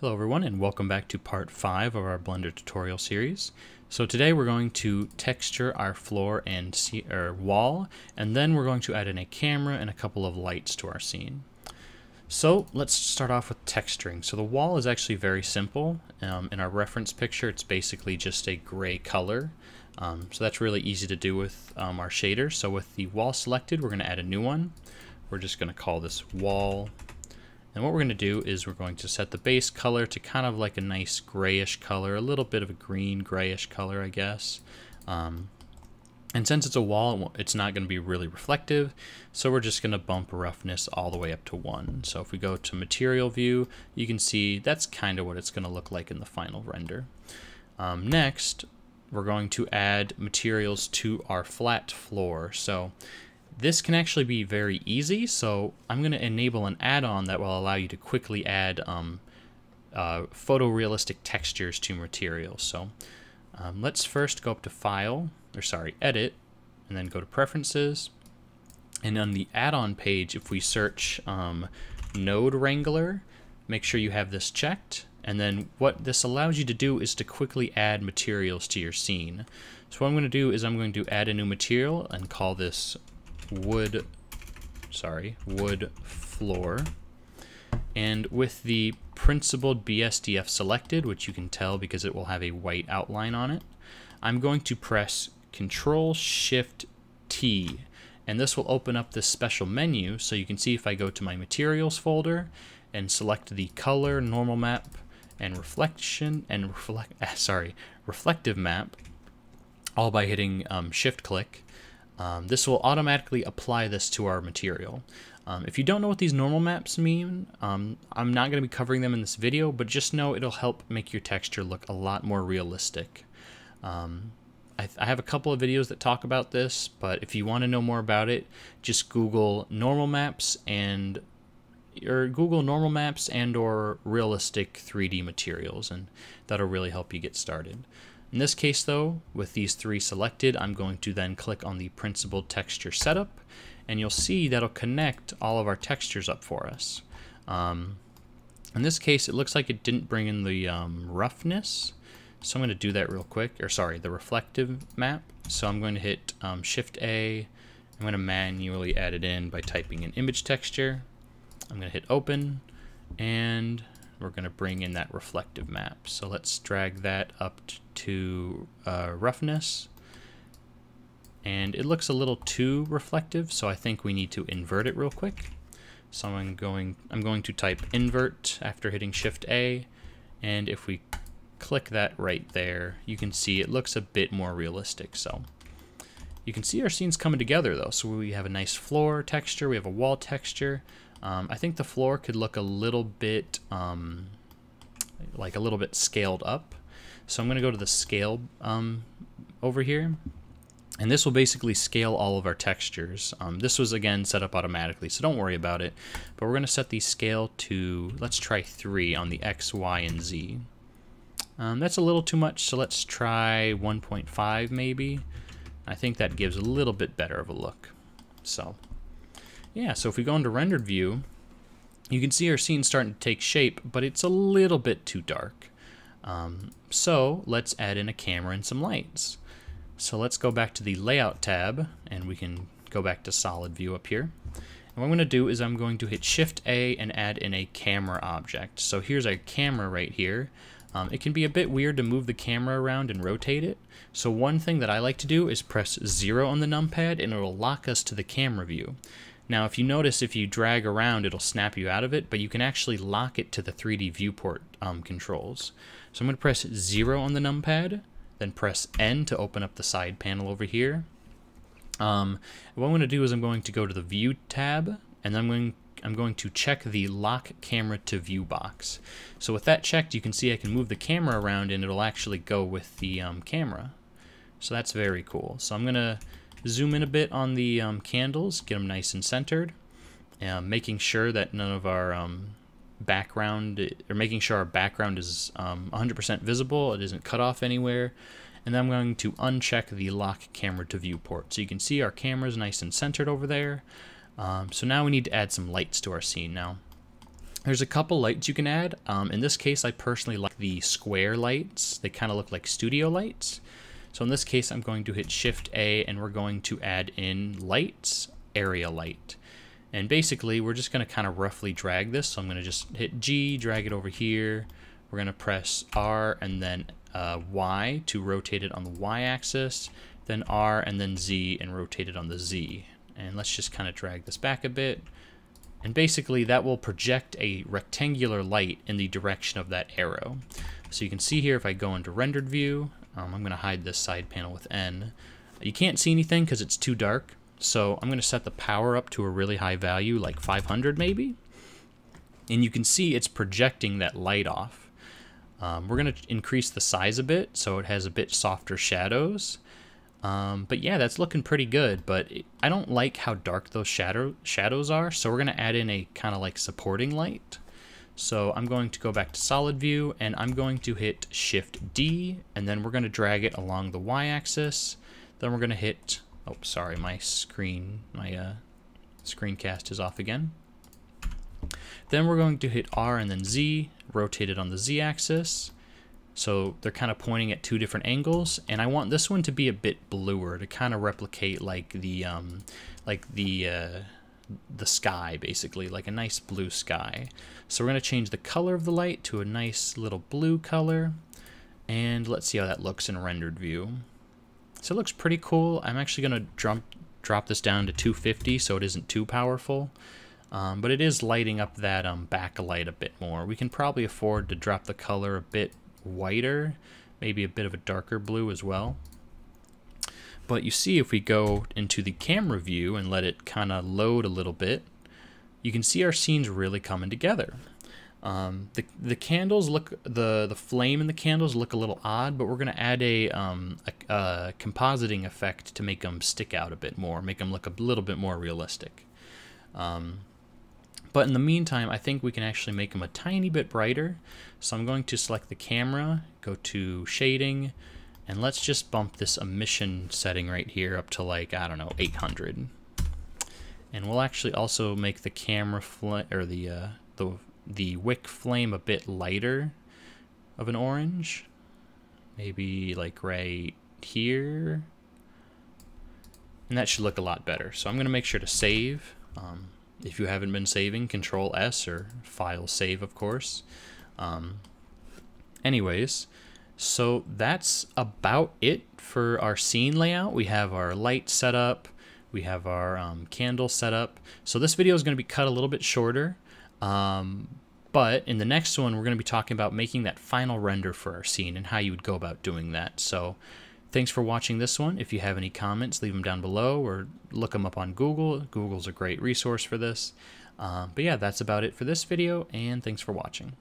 Hello everyone, and welcome back to part 5 of our Blender tutorial series. So today we're going to texture our floor and wall, and then we're going to add in a camera and a couple of lights to our scene. So let's start off with texturing. So the wall is actually very simple. In our reference picture, it's basically just a gray color. So that's really easy to do with our shader. So with the wall selected, we're going to add a new one. We're just going to call this wall. And what we're going to do is we're going to set the base color to kind of like a nice grayish color, a little bit of a green grayish color, I guess. And since it's a wall, it's not going to be really reflective, so we're just going to bump roughness all the way up to 1. So if we go to material view, you can see that's kind of what it's going to look like in the final render. Next, we're going to add materials to our flat floor. So this can actually be very easy, so I'm going to enable an add-on that will allow you to quickly add photorealistic textures to materials. So let's first go up to Edit, and then go to Preferences. And on the add-on page, if we search node wrangler, make sure you have this checked. And then what this allows you to do is to quickly add materials to your scene. So what I'm going to do is I'm going to add a new material and call this wood floor, and with the Principled BSDF selected, which you can tell because it will have a white outline on it, I'm going to press Ctrl-Shift-T, and this will open up this special menu. So you can see if I go to my materials folder and select the color, normal map, and reflective map, all by hitting Shift-Click. This will automatically apply this to our material. If you don't know what these normal maps mean, I'm not going to be covering them in this video, but just know it'll help make your texture look a lot more realistic. I have a couple of videos that talk about this, but if you want to know more about it, just Google normal maps or realistic 3D materials, and that'll really help you get started. In this case though, with these 3 selected, I'm going to then click on the Principled texture setup, and you'll see that'll connect all of our textures up for us. In this case, it looks like it didn't bring in the roughness, so I'm going to do that real quick, the reflective map. So I'm going to hit Shift-A, I'm going to manually add it in by typing in image texture, I'm going to hit open, and we're going to bring in that reflective map. So let's drag that up to roughness. And it looks a little too reflective, so I think we need to invert it real quick. So I'm going to type invert after hitting Shift-A, and if we click that right there, you can see it looks a bit more realistic. So you can see our scene's coming together though. So we have a nice floor texture, we have a wall texture. I think the floor could look a little bit scaled up. So I'm going to go to the scale over here, and this will basically scale all of our textures. This was again set up automatically, so don't worry about it, but we're going to set the scale to, let's try 3 on the X, Y, and Z. That's a little too much, so let's try 1.5 maybe. I think that gives a little bit better of a look. So yeah, so if we go into rendered view, you can see our scene starting to take shape, but it's a little bit too dark. So let's add in a camera and some lights. So let's go back to the layout tab, and we can go back to solid view up here. And what I'm going to do is I'm going to hit Shift-A and add in a camera object. So here's our camera right here. It can be a bit weird to move the camera around and rotate it. So one thing that I like to do is press 0 on the numpad, and it will lock us to the camera view. Now if you notice, if you drag around, it'll snap you out of it, but you can actually lock it to the 3D viewport controls. So I'm going to press 0 on the numpad, then press N to open up the side panel over here. What I'm going to do is I'm going to go to the View tab, and then I'm going to check the Lock Camera to View box. So with that checked, you can see I can move the camera around, and it'll actually go with the camera. So that's very cool. So I'm going to zoom in a bit on the candles, get them nice and centered, making sure that none of our background is 100% visible, it isn't cut off anywhere. And then I'm going to uncheck the Lock Camera to Viewport. So you can see our camera's nice and centered over there. So now we need to add some lights to our scene now. There's a couple lights you can add. In this case, I personally like the square lights. They kind of look like studio lights. So in this case, I'm going to hit Shift A and we're going to add in lights, area light. And basically, we're just going to kind of roughly drag this. So I'm going to just hit G, drag it over here. We're going to press R and then Y to rotate it on the Y axis, then R and then Z and rotate it on the Z. And let's just kind of drag this back a bit. And basically that will project a rectangular light in the direction of that arrow. So you can see here if I go into rendered view, I'm going to hide this side panel with N. You can't see anything because it's too dark. So I'm going to set the power up to a really high value, like 500 maybe. And you can see it's projecting that light off. We're going to increase the size a bit so it has a bit softer shadows. But yeah, that's looking pretty good, but I don't like how dark those shadows are, so we're going to add in a kind of like supporting light. So I'm going to go back to solid view and I'm going to hit Shift D and then we're going to drag it along the Y axis. Then we're going to hit, oh, sorry, my screencast is off again. Then we're going to hit R and then Z, rotate it on the Z axis. So they're kind of pointing at two different angles, and I want this one to be a bit bluer to kind of replicate like the sky, basically, like a nice blue sky. So we're going to change the color of the light to a nice little blue color, and let's see how that looks in rendered view. So it looks pretty cool. I'm actually going to drop this down to 250 so it isn't too powerful. But it is lighting up that backlight a bit more. We can probably afford to drop the color a bit whiter, maybe a bit of a darker blue as well. But you see if we go into the camera view and let it kind of load a little bit, you can see our scene's really coming together. The candles look, the flame in the candles look a little odd, but we're going to add a compositing effect to make them stick out a bit more, make them look a little bit more realistic. But in the meantime, I think we can actually make them a tiny bit brighter. So I'm going to select the camera, go to shading, and let's just bump this emission setting right here up to like, I don't know, 800. And we'll actually also make the camera or the wick flame a bit lighter of an orange. Maybe like right here. And that should look a lot better. So I'm going to make sure to save. If you haven't been saving, Control S or File Save, of course. Anyways, so that's about it for our scene layout. We have our light set up. We have our candle set up. So this video is going to be cut a little bit shorter. But in the next one, we're going to be talking about making that final render for our scene and how you would go about doing that. So thanks for watching this one. If you have any comments, leave them down below or look them up on Google. Google's a great resource for this. But yeah, that's about it for this video, and thanks for watching.